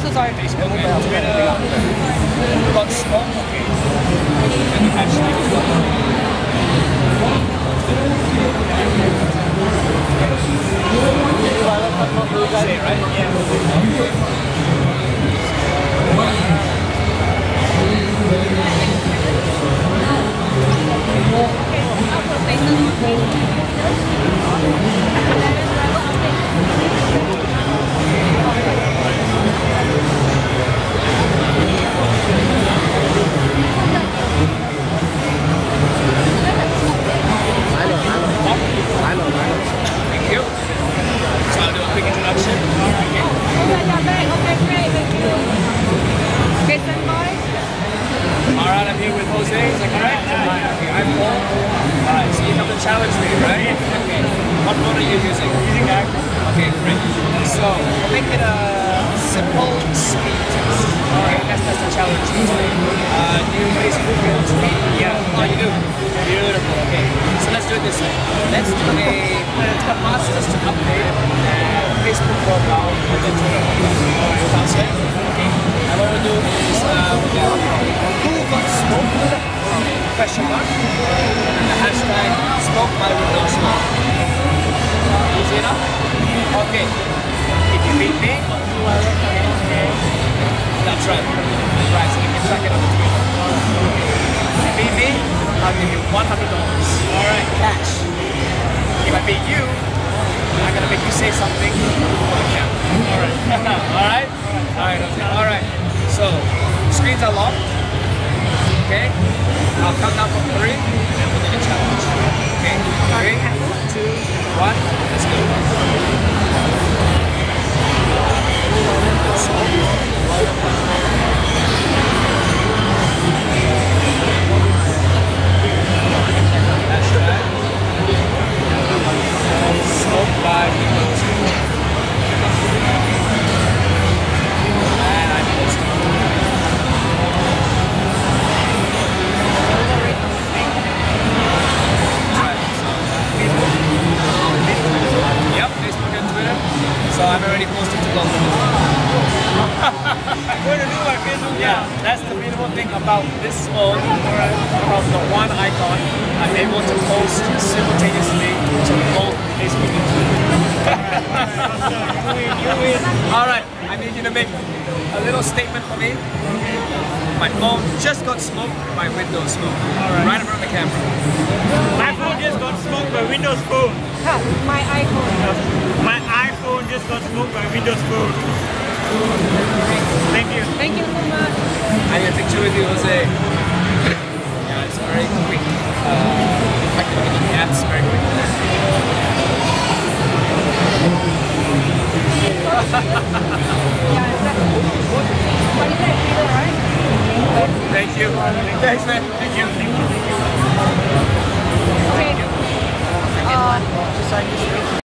so sorry. Facebook and Twitter got strong, okay. And the hashtag is not okay, right? Yeah. Okay, I'll challenge me, right? Okay. What phone are you using? Using iPhone. Okay, great. So we'll make it a simple speed test. Alright, that's the challenge today. Do you Facebook and Twitter? Yeah. Oh, you do? Beautiful. Okay. So let's do it this way. Let's do the fastest update and Facebook profile with the Twitter. Alright, sounds good? Okay. And what we'll do is we'll do who got smoked? Question mark. And the hashtag smoke my Windows Phone. Easy enough? Okay. If you beat me, that's right. Right, so you can track it on the Twitter. If you beat me, I'll give you $100. Alright, cash. If I beat you, I'm gonna make you say something for the camera. Alright. Alright? Alright, okay. Alright. So screens are locked. Okay? I'll count down from 3 and then we'll do the challenge. Okay? 3, 2, 1, let's go. Hashtag smoke by Windows. And I posted. So I'm already posted to both. I'm going to do my Facebook now. Yeah, that's the beautiful thing about this phone, or about the one icon. I'm able to post simultaneously to both Facebook and Twitter. You win. Alright, I need you to make a little statement for me. My phone just got smoked by Windows Phone. Right in front of the camera. My phone just got smoked by Windows Phone. My iPhone. My iPhone just got smoked by Windows Phone. Thank you. Thank you so much. I had a picture with you, Jose. Yeah, it's very quick. In fact, I'm making apps very quick. Thank you. Thanks, man. Thank you. Thank you. Okay. Just like this.